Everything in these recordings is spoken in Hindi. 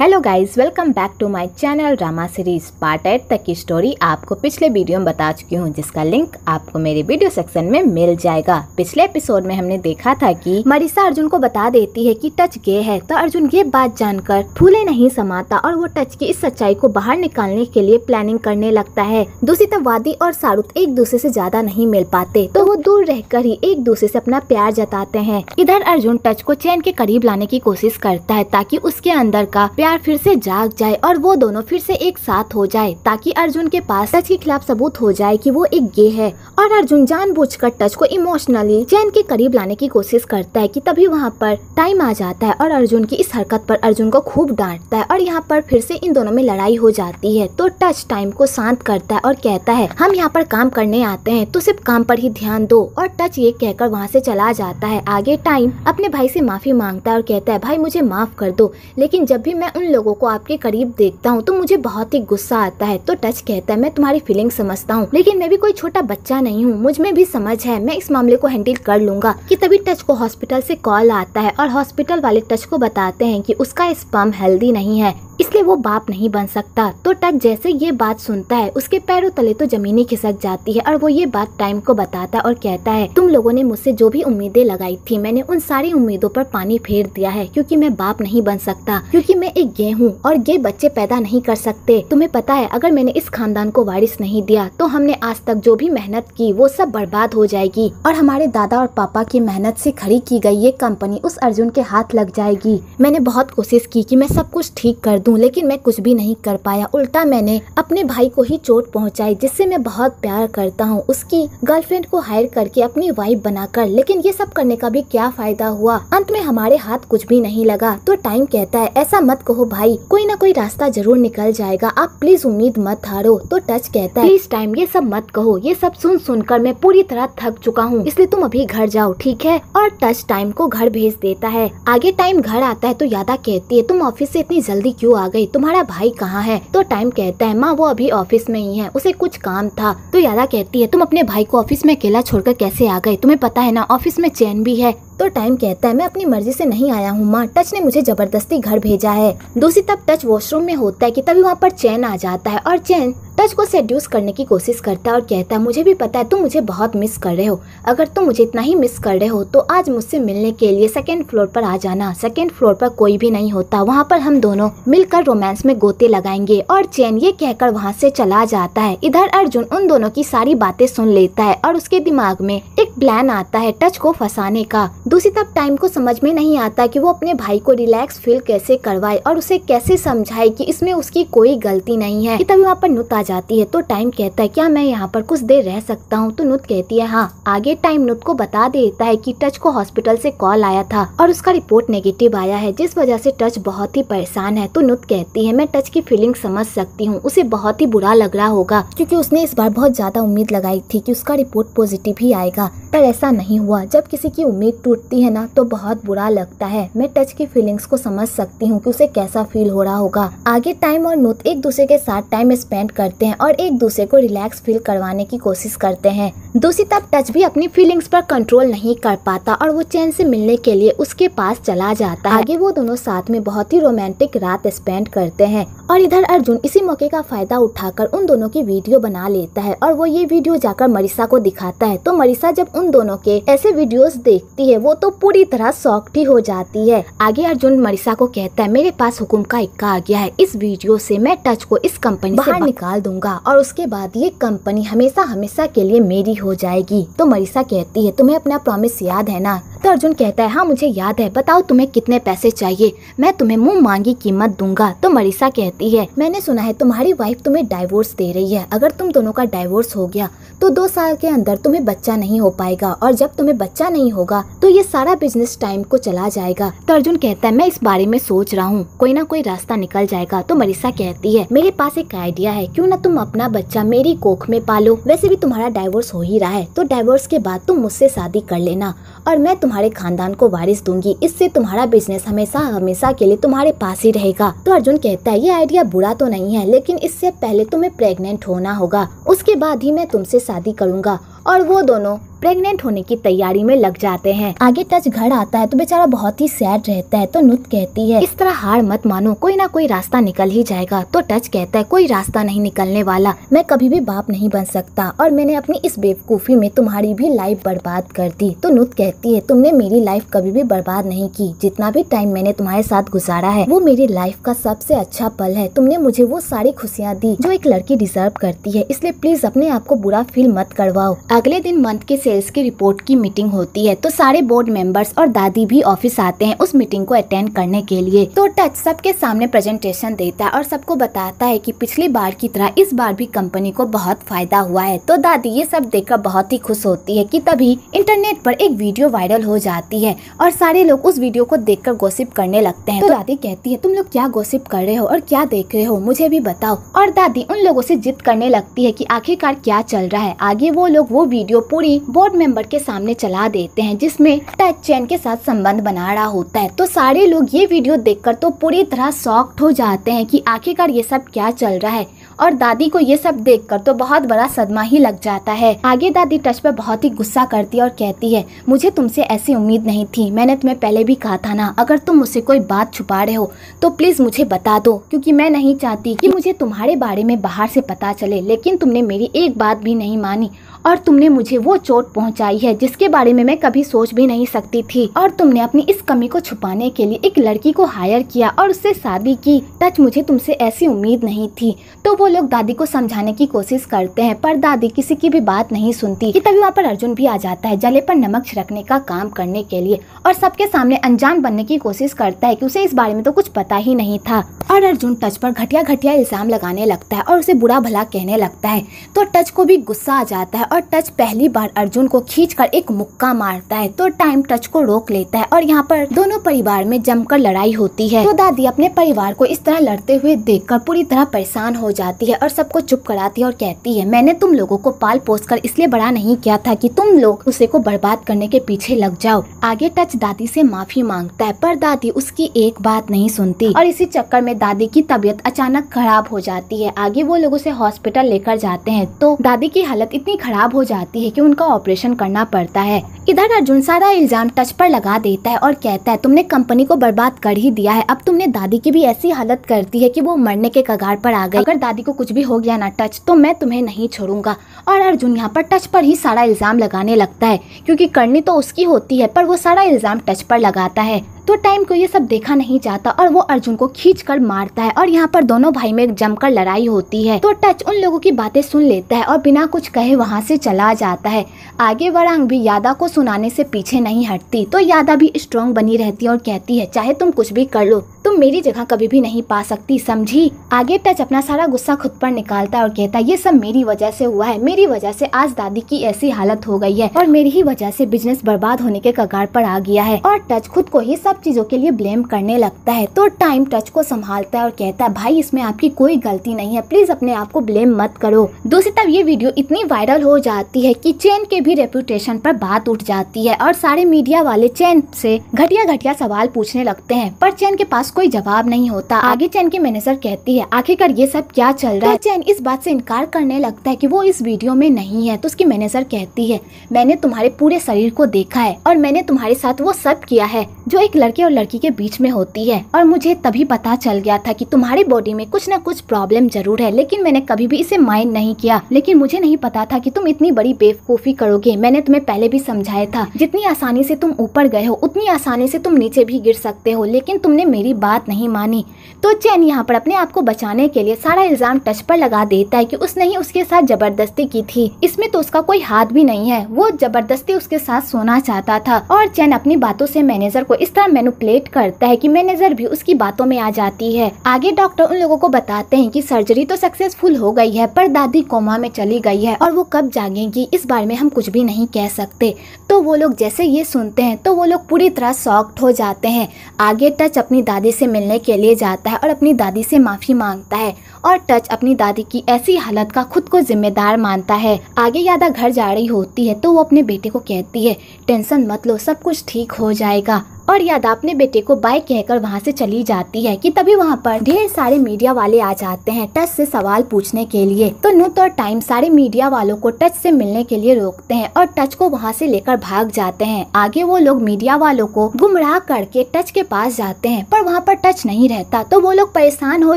Hello guys, welcome back to my channel. Drama series part 8 तक की स्टोरी आपको पिछले वीडियो में बता चुकी हूँ, जिसका लिंक आपको मेरे वीडियो सेक्शन में मिल जाएगा। पिछले एपिसोड में हमने देखा था कि मरीसा अर्जुन को बता देती है कि टच गे है, तो अर्जुन ये बात जानकर फूले नहीं समाता और वो टच की इस सच्चाई को बाहर निकालने के लिए प्लानिंग करने लगता है। दूसरी तरफ वादी और शाहरुख एक दूसरे से ज्यादा नहीं मिल पाते, तो वो दूर रहकर ही एक दूसरे से अपना प्यार जताते हैं। इधर अर्जुन टच को चैन के करीब लाने की कोशिश करता है ताकि उसके अंदर का प्यार फिर से जाग जाए और वो दोनों फिर से एक साथ हो जाए, ताकि अर्जुन के पास टच के खिलाफ सबूत हो जाए कि वो एक गे है। और अर्जुन जानबूझकर टच को इमोशनली चैन के करीब लाने की कोशिश करता है कि तभी वहाँ पर टाइम आ जाता है और अर्जुन की इस हरकत पर अर्जुन को खूब डांटता है और यहाँ पर फिर से इन दोनों में लड़ाई हो जाती है। तो टच टाइम को शांत करता है और कहता है हम यहाँ पर काम करने आते हैं तो सिर्फ काम पर ही ध्यान दो, और टच ये कहकर वहाँ से चला जाता है। आगे टाइम अपने भाई से माफी मांगता है और कहता है भाई मुझे माफ कर दो, लेकिन जब भी मैं उन लोगों को आपके करीब देखता हूँ तो मुझे बहुत ही गुस्सा आता है। तो टच कहता है मैं तुम्हारी फीलिंग समझता हूँ, लेकिन मैं भी कोई छोटा बच्चा नहीं हूँ, मुझ में भी समझ है, मैं इस मामले को हैंडल कर लूंगा। कि तभी टच को हॉस्पिटल से कॉल आता है और हॉस्पिटल वाले टच को बताते हैं कि उसका स्पर्म हेल्दी नहीं है, इसलिए वो बाप नहीं बन सकता। तो टच जैसे ये बात सुनता है उसके पैरों तले तो जमीन ही खिसक जाती है और वो ये बात टाइम को बताता है और कहता है तुम लोगों ने मुझसे जो भी उम्मीदें लगाई थी मैंने उन सारी उम्मीदों पर पानी फेर दिया है, क्योंकि मैं बाप नहीं बन सकता, क्योंकि मैं एक गे हूँ और गे बच्चे पैदा नहीं कर सकते। तुम्हें पता है अगर मैंने इस खानदान को वारिस नहीं दिया तो हमने आज तक जो भी मेहनत की वो सब बर्बाद हो जाएगी, और हमारे दादा और पापा की मेहनत से खड़ी की गई ये कंपनी उस अर्जुन के हाथ लग जाएगी। मैंने बहुत कोशिश की कि मैं सब कुछ ठीक कर दूं, लेकिन मैं कुछ भी नहीं कर पाया, उल्टा मैंने अपने भाई को ही चोट पहुंचाई, जिससे मैं बहुत प्यार करता हूं, उसकी गर्लफ्रेंड को हायर करके अपनी वाइफ बनाकर, लेकिन ये सब करने का भी क्या फायदा हुआ, अंत में हमारे हाथ कुछ भी नहीं लगा। तो टाइम कहता है ऐसा मत कहो भाई, कोई ना कोई रास्ता जरूर निकल जाएगा, आप प्लीज उम्मीद मत हारो। तो टच कहता है प्लीज टाइम ये सब मत कहो, ये सब सुन सुनकर मैं पूरी तरह थक चुका हूँ, इसलिए तुम अभी घर जाओ, ठीक है। और टच टाइम को घर भेज देता है। आगे टाइम घर आता है तो यादा कहती है तुम ऑफिस से इतनी जल्दी क्यों आ गई, तुम्हारा भाई कहाँ है। तो टाइम कहता है माँ वो अभी ऑफिस में ही है, उसे कुछ काम था। तो यादा कहती है तुम अपने भाई को ऑफिस में अकेला छोड़कर कैसे आ गए, तुम्हें पता है ना ऑफिस में चैन भी है। तो टाइम कहता है मैं अपनी मर्जी से नहीं आया हूँ माँ, टच ने मुझे जबरदस्ती घर भेजा है। दूसरी तरफ टच वॉशरूम में होता है कि तभी वहाँ पर चैन आ जाता है और चैन टच को सेड्यूस करने की कोशिश करता है और कहता है मुझे भी पता है तुम मुझे बहुत मिस कर रहे हो, अगर तुम मुझे इतना ही मिस कर रहे हो तो आज मुझसे मिलने के लिए सेकेंड फ्लोर पर आ जाना, सेकेंड फ्लोर पर कोई भी नहीं होता, वहाँ पर हम दोनों मिलकर रोमांस में गोते लगाएंगे। और चैन ये कहकर वहाँ से चला जाता है। इधर अर्जुन उन दोनों की सारी बातें सुन लेता है और उसके दिमाग में एक प्लान आता है टच को फंसाने का। दूसरी तरफ टाइम को समझ में नहीं आता कि वो अपने भाई को रिलैक्स फील कैसे करवाए और उसे कैसे समझाए कि इसमें उसकी कोई गलती नहीं है। तभी वहाँ पर नुत आ जाती है। तो टाइम कहता है क्या मैं यहाँ पर कुछ देर रह सकता हूँ। तो नुत कहती है हाँ। आगे टाइम नुत को बता देता है कि टच को हॉस्पिटल से कॉल आया था और उसका रिपोर्ट नेगेटिव आया है, जिस वजह से टच बहुत ही परेशान है। तो नुत कहती है मैं टच की फीलिंग समझ सकती हूँ, उसे बहुत ही बुरा लग रहा होगा, क्योंकि उसने इस बार बहुत ज्यादा उम्मीद लगाई थी कि उसका रिपोर्ट पॉजिटिव ही आएगा, पर ऐसा नहीं हुआ। जब किसी की उम्मीद टूटती है ना तो बहुत बुरा लगता है। मैं टच की फीलिंग्स को समझ सकती हूँ कि उसे कैसा फील हो रहा होगा। आगे टाइम और नुत एक दूसरे के साथ टाइम स्पेंड करते हैं और एक दूसरे को रिलैक्स फील करवाने की कोशिश करते हैं। दूसरी तरफ टच भी अपनी फीलिंग्स पर कंट्रोल नहीं कर पाता और वो चैन से मिलने के लिए उसके पास चला जाता है। आगे वो दोनों साथ में बहुत ही रोमांटिक रात स्पेंड करते हैं। और इधर अर्जुन इसी मौके का फायदा उठाकर उन दोनों की वीडियो बना लेता है और वो ये वीडियो जाकर मरीसा को दिखाता है। तो मरीसा जब उन दोनों के ऐसे वीडियोस देखती है वो तो पूरी तरह शॉक्ड ही हो जाती है। आगे अर्जुन मरीसा को कहता है मेरे पास हुकुम का इक्का आ गया है, इस वीडियो से मैं टच को इस कंपनी से बाहर निकाल दूंगा और उसके बाद ये कंपनी हमेशा हमेशा के लिए मेरी हो जाएगी। तो मरीसा कहती है तुम्हें अपना प्रॉमिस याद है ना। तो अर्जुन कहता है हाँ मुझे याद है, बताओ तुम्हें कितने पैसे चाहिए, मैं तुम्हें मुंह मांगी कीमत दूंगा। तो मरीसा कहती है मैंने सुना है तुम्हारी वाइफ तुम्हें डाइवोर्स दे रही है, अगर तुम दोनों का डाइवोर्स हो गया तो 2 साल के अंदर तुम्हें बच्चा नहीं हो पाएगा, और जब तुम्हें बच्चा नहीं होगा तो ये सारा बिजनेस टाइम को चला जाएगा। तो अर्जुन कहता है मैं इस बारे में सोच रहा हूँ, कोई ना कोई रास्ता निकल जाएगा। तो मरीसा कहती है मेरे पास एक आइडिया है, क्यों ना तुम अपना बच्चा मेरी कोख में पालो, वैसे भी तुम्हारा डाइवोर्स हो ही रहा है, तो डाइवोर्स के बाद तुम मुझसे शादी कर लेना और मैं तुम्हारे खानदान को वारिस दूंगी, इससे तुम्हारा बिजनेस हमेशा हमेशा के लिए तुम्हारे पास ही रहेगा। तो अर्जुन कहता है ये आइडिया बुरा तो नहीं है, लेकिन इससे पहले तुम्हें प्रेग्नेंट होना होगा, उसके बाद ही मैं तुमसे शादी करूंगा और वो दोनों प्रेग्नेंट होने की तैयारी में लग जाते हैं। आगे टच घर आता है तो बेचारा बहुत ही सैड रहता है। तो नुत कहती है इस तरह हार मत मानो, कोई ना कोई रास्ता निकल ही जाएगा। तो टच कहता है कोई रास्ता नहीं निकलने वाला, मैं कभी भी बाप नहीं बन सकता और मैंने अपनी इस बेवकूफी में तुम्हारी भी लाइफ बर्बाद कर दी। तो नुत कहती है तुमने मेरी लाइफ कभी भी बर्बाद नहीं की, जितना भी टाइम मैंने तुम्हारे साथ गुजारा है वो मेरी लाइफ का सबसे अच्छा पल है। तुमने मुझे वो सारी खुशियाँ दी जो एक लड़की डिजर्व करती है, इसलिए प्लीज अपने आप को बुरा फील मत करवाओ। अगले दिन मंथ के सेल्स की रिपोर्ट की मीटिंग होती है तो सारे बोर्ड मेंबर्स और दादी भी ऑफिस आते हैं उस मीटिंग को अटेंड करने के लिए। तो टच सबके सामने प्रेजेंटेशन देता है और सबको बताता है कि पिछली बार की तरह इस बार भी कंपनी को बहुत फायदा हुआ है। तो दादी ये सब देखकर बहुत ही खुश होती है कि तभी इंटरनेट पर एक वीडियो वायरल हो जाती है और सारे लोग उस वीडियो को देखकर गॉसिप करने लगते हैं। तो दादी कहती है तुम लोग क्या गॉसिप कर रहे हो और क्या देख रहे हो, मुझे भी बताओ। और दादी उन लोगों से जिद करने लगती है कि आखिरकार क्या चल रहा है। आगे वो लोग वो वीडियो पूरी बोर्ड मेंबर के सामने चला देते हैं जिसमें टच चैन के साथ संबंध बना रहा होता है। तो सारे लोग ये वीडियो देखकर तो पूरी तरह शॉक्ड हो जाते हैं कि आखिरकार ये सब क्या चल रहा है और दादी को ये सब देखकर तो बहुत बड़ा सदमा ही लग जाता है। आगे दादी टच पर बहुत ही गुस्सा करती है और कहती है मुझे तुमसे ऐसी उम्मीद नहीं थी, मैंने तुम्हें पहले भी कहा था ना, अगर तुम मुझसे कोई बात छुपा रहे हो तो प्लीज मुझे बता दो, क्योंकि मैं नहीं चाहती कि मुझे तुम्हारे बारे में बाहर से पता चले। लेकिन तुमने मेरी एक बात भी नहीं मानी और तुमने मुझे वो चोट पहुंचाई है जिसके बारे में मैं कभी सोच भी नहीं सकती थी, और तुमने अपनी इस कमी को छुपाने के लिए एक लड़की को हायर किया और उससे शादी की। टच मुझे तुमसे ऐसी उम्मीद नहीं थी। तो वो लोग दादी को समझाने की कोशिश करते हैं पर दादी किसी की भी बात नहीं सुनती। तभी वहाँ पर अर्जुन भी आ जाता है जले पर नमक छिड़कने का काम करने के लिए और सबके सामने अनजान बनने की कोशिश करता है कि उसे इस बारे में तो कुछ पता ही नहीं था। और अर्जुन टच पर घटिया घटिया इल्जाम लगाने लगता है और उसे बुरा भला कहने लगता है। तो टच को भी गुस्सा आ जाता है और टच पहली बार अर्जुन को खींचकर एक मुक्का मारता है। तो टाइम टच को रोक लेता है और यहाँ पर दोनों परिवार में जमकर लड़ाई होती है। तो दादी अपने परिवार को इस तरह लड़ते हुए देखकर पूरी तरह परेशान हो जाती है और सबको चुप कराती है और कहती है मैंने तुम लोगों को पाल पोस कर इसलिए बड़ा नहीं किया था कि तुम लोग उसे को बर्बाद करने के पीछे लग जाओ। आगे टच दादी से माफी मांगता है पर दादी उसकी एक बात नहीं सुनती और इसी चक्कर में दादी की तबीयत अचानक खराब हो जाती है। आगे वो लोग उसे हॉस्पिटल लेकर जाते हैं तो दादी की हालत इतनी खराब हो जाती है कि उनका ऑपरेशन करना पड़ता है। इधर अर्जुन सारा इल्जाम टच पर लगा देता है और कहता है तुमने कंपनी को बर्बाद कर ही दिया है, अब तुमने दादी की भी ऐसी हालत कर दी है कि वो मरने के कगार पर आ गई। अगर दादी को कुछ भी हो गया ना टच तो मैं तुम्हें नहीं छोड़ूंगा। और अर्जुन यहाँ पर टच पर ही सारा इल्जाम लगाने लगता है क्योंकि करनी तो उसकी होती है पर वो सारा इल्जाम टच पर लगाता है। तो टाइम को ये सब देखा नहीं जाता और वो अर्जुन को खींचकर मारता है और यहाँ पर दोनों भाई में जमकर लड़ाई होती है। तो टच उन लोगों की बातें सुन लेता है और बिना कुछ कहे वहाँ से चला जाता है। आगे वरांग भी यादा को सुनाने से पीछे नहीं हटती। तो यादा भी स्ट्रॉन्ग बनी रहती है और कहती है चाहे तुम कुछ भी कर लो, तुम मेरी जगह कभी भी नहीं पा सकती, समझी। आगे टच अपना सारा गुस्सा खुद पर निकालता है और कहता है ये सब मेरी वजह से हुआ है, मेरी वजह से आज दादी की ऐसी हालत हो गई है और मेरी ही वजह से बिजनेस बर्बाद होने के कगार पर आ गया है। और टच खुद को ही सब चीजों के लिए ब्लेम करने लगता है। तो टाइम टच को संभालता है और कहता है भाई इसमें आपकी कोई गलती नहीं है, प्लीज अपने आप को ब्लेम मत करो। दूसरी तरफ ये वीडियो इतनी वायरल हो जाती है कि चैन के भी रेपुटेशन पर बात उठ जाती है और सारे मीडिया वाले चैन से घटिया घटिया सवाल पूछने लगते हैं पर चैन के पास कोई जवाब नहीं होता। आगे चैन की मैनेजर कहती है आखिरकार ये सब क्या चल रहा है। चैन इस बात से इनकार करने लगता है कि वो इस वीडियो में नहीं है। तो उसकी मैनेजर कहती है मैंने तुम्हारे पूरे शरीर को देखा है और मैंने तुम्हारे साथ वो सब किया है जो एक लड़के और लड़की के बीच में होती है और मुझे तभी पता चल गया था कि तुम्हारी बॉडी में कुछ न कुछ प्रॉब्लम जरूर है, लेकिन मैंने कभी भी इसे माइंड नहीं किया। लेकिन मुझे नहीं पता था कि तुम इतनी बड़ी बेवकूफी करोगे, मैंने तुम्हें पहले भी समझाया था। जितनी आसानी से तुम ऊपर गए हो उतनी आसानी से तुम नीचे भी गिर सकते हो, लेकिन तुमने मेरी बात नहीं मानी। तो चैन यहाँ पर अपने आप को बचाने के लिए सारा इल्जाम टच पर लगा देता है कि उसने ही उसके साथ जबरदस्ती की थी, इसमें तो उसका कोई हाथ भी नहीं है, वो जबरदस्ती उसके साथ सोना चाहता था। और चैन अपनी बातों से मैनेजर को इस तरह मैनिपुलेट करता है कि मैनेजर भी उसकी बातों में आ जाती है। आगे डॉक्टर उन लोगों को बताते हैं कि सर्जरी तो सक्सेसफुल हो गई है पर दादी कोमा में चली गई है और वो कब जागेंगी इस बारे में हम कुछ भी नहीं कह सकते। तो वो लोग जैसे ये सुनते हैं तो वो लोग पूरी तरह शॉक्ड हो जाते हैं। आगे टच अपनी दादी से मिलने के लिए जाता है और अपनी दादी से माफी मांगता है और टच अपनी दादी की ऐसी हालत का खुद को जिम्मेदार मानता है। आगे यादा घर जा रही होती है तो वो अपने बेटे को कहती है टेंशन मत लो, सब कुछ ठीक हो जाएगा। और यादा अपने बेटे को बाय कहकर वहाँ से चली जाती है कि तभी वहाँ पर ढेर सारे मीडिया वाले आ जाते हैं टच से सवाल पूछने के लिए। तो नूत और टाइम सारे मीडिया वालों को टच से मिलने के लिए रोकते हैं और टच को वहाँ से लेकर भाग जाते हैं। आगे वो लोग मीडिया वालों को गुमराह करके टच के पास जाते हैं पर वहाँ पर टच नहीं रहता। तो वो लोग परेशान हो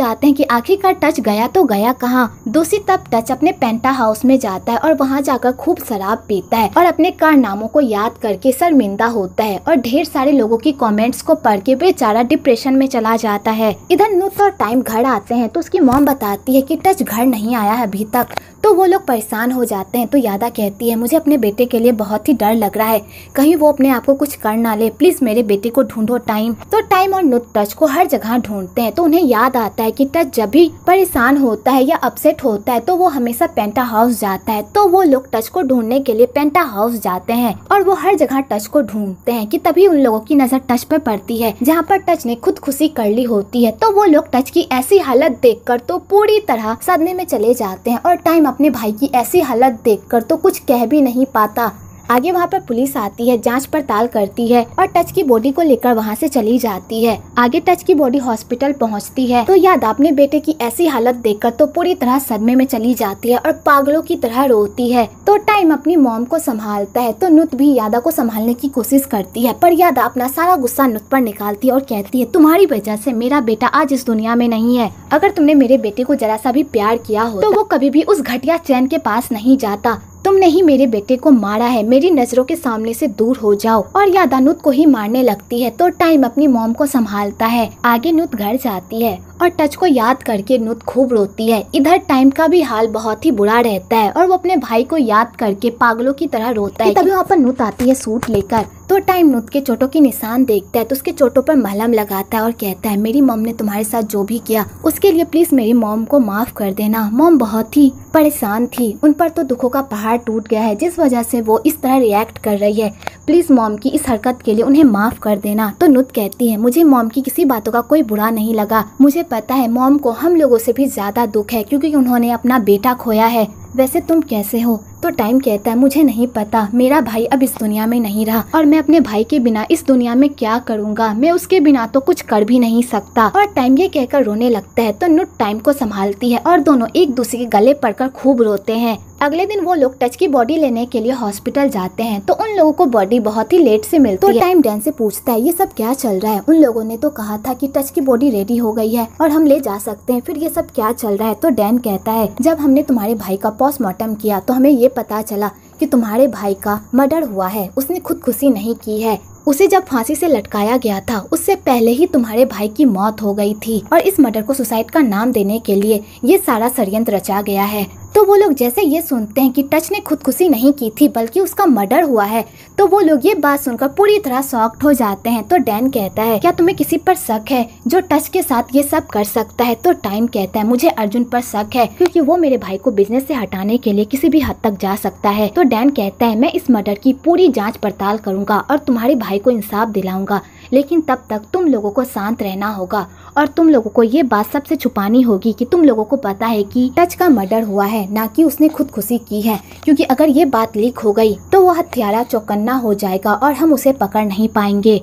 जाते हैं कि आखिरकार टच गया तो गया कहाँ। दूसरी तब टच अपने पेंटा हाउस में जाता है और वहाँ जाकर खूब शराब पीता है और अपने कारनामों को याद करके शर्मिंदा होता है और ढेर सारे लोगों की कमेंट्स को पढ़ के बेचारा डिप्रेशन में चला जाता है। इधर नूत और टाइम घर आते हैं तो उसकी मॉम बताती है कि टच घर नहीं आया है अभी तक। तो वो लोग परेशान हो जाते हैं। तो यादा कहती है मुझे अपने बेटे के लिए बहुत ही डर लग रहा है, कहीं वो अपने आप को कुछ कर ना ले, प्लीज मेरे बेटे को ढूंढो टाइम। तो टाइम और नूत टच को हर जगह ढूंढते हैं। तो उन्हें याद आता है कि टच जब भी परेशान होता है या अपसेट होता है तो वो हमेशा पेंटा हाउस जाता है। तो वो लोग टच को ढूंढने के लिए पेंटा हाउस जाते हैं और वो हर जगह टच को ढूंढते हैं कि तभी उन लोगों की नजर टच पर पड़ती है जहाँ पर टच ने खुदकुशी कर ली होती है। तो वो लोग टच की ऐसी हालत देखकर तो पूरी तरह सदमे में चले जाते हैं और टाइम अपने भाई की ऐसी हालत देखकर तो कुछ कह भी नहीं पाता। आगे वहाँ पर पुलिस आती है, जांच पड़ताल करती है और टच की बॉडी को लेकर वहाँ से चली जाती है। आगे टच की बॉडी हॉस्पिटल पहुँचती है। तो याद अपने बेटे की ऐसी हालत देखकर तो पूरी तरह सदमे में चली जाती है और पागलों की तरह रोती है। तो टाइम अपनी मॉम को संभालता है। तो नूत भी यादा को संभालने की कोशिश करती है पर यादा अपना सारा गुस्सा नूत पर निकालती है और कहती है तुम्हारी वजह से मेरा बेटा आज इस दुनिया में नहीं है। अगर तुमने मेरे बेटे को जरा सा भी प्यार किया हो तो वो कभी भी उस घटिया चैन के पास नहीं जाता। तुमने ही मेरे बेटे को मारा है, मेरी नजरों के सामने से दूर हो जाओ। और यादा नूत को ही मारने लगती है। तो टाइम अपनी मॉम को संभालता है। आगे नूत घर जाती है और टच को याद करके नूत खूब रोती है। इधर टाइम का भी हाल बहुत ही बुरा रहता है और वो अपने भाई को याद करके पागलों की तरह रोता है। तभी वहाँ पर नूत आती है सूट लेकर। तो टाइम नूत के चोटों के निशान देखता है तो उसके चोटों पर मलहम लगाता है और कहता है मेरी मॉम ने तुम्हारे साथ जो भी किया उसके लिए प्लीज मेरी मॉम को माफ कर देना। मॉम बहुत ही परेशान थी, उन पर तो दुखों का पहाड़ टूट गया है जिस वजह से वो इस तरह रिएक्ट कर रही है। प्लीज मॉम की इस हरकत के लिए उन्हें माफ कर देना। तो नूत कहती है मुझे मॉम की किसी बातों का कोई बुरा नहीं लगा, मुझे पता है मॉम को हम लोगों से भी ज्यादा दुख है क्योंकि उन्होंने अपना बेटा खोया है। वैसे तुम कैसे हो? तो टाइम कहता है मुझे नहीं पता, मेरा भाई अब इस दुनिया में नहीं रहा और मैं अपने भाई के बिना इस दुनिया में क्या करूँगा, मैं उसके बिना तो कुछ कर भी नहीं सकता। और टाइम ये कहकर रोने लगता है। तो नूत टाइम को संभालती है और दोनों एक दूसरे के गले पड़कर खूब रोते हैं। अगले दिन वो लोग टच की बॉडी लेने के लिए हॉस्पिटल जाते हैं। तो उन लोगों को बॉडी बहुत ही लेट से मिलती है। तो टाइम डैन से पूछता है ये सब क्या चल रहा है? उन लोगों ने तो कहा था कि टच की बॉडी रेडी हो गई है और हम ले जा सकते हैं, फिर ये सब क्या चल रहा है? तो डैन कहता है जब हमने तुम्हारे भाई का पोस्टमार्टम किया तो हमें ये पता चला कि तुम्हारे भाई का मर्डर हुआ है, उसने खुदकुशी नहीं की है। उसे जब फांसी से लटकाया गया था उससे पहले ही तुम्हारे भाई की मौत हो गई थी और इस मर्डर को सुसाइड का नाम देने के लिए ये सारा षड्यंत्र रचा गया है। तो वो लोग जैसे ये सुनते हैं कि टच ने खुदकुशी नहीं की थी बल्कि उसका मर्डर हुआ है तो वो लोग ये बात सुनकर पूरी तरह शॉक्ड हो जाते हैं। तो डैन कहता है क्या तुम्हें किसी पर शक है जो टच के साथ ये सब कर सकता है? तो टाइम कहता है मुझे अर्जुन पर शक है क्योंकि वो मेरे भाई को बिजनेस से हटाने के लिए किसी भी हद तक जा सकता है। तो डैन कहता है मैं इस मर्डर की पूरी जाँच पड़ताल करूँगा और तुम्हारे भाई को इंसाफ दिलाऊंगा, लेकिन तब तक तुम लोगों को शांत रहना होगा और तुम लोगों को ये बात सबसे छुपानी होगी कि तुम लोगों को पता है कि टच का मर्डर हुआ है, ना कि उसने खुदकुशी की है। क्योंकि अगर ये बात लीक हो गई तो वो हत्यारा चौकन्ना हो जाएगा और हम उसे पकड़ नहीं पाएंगे।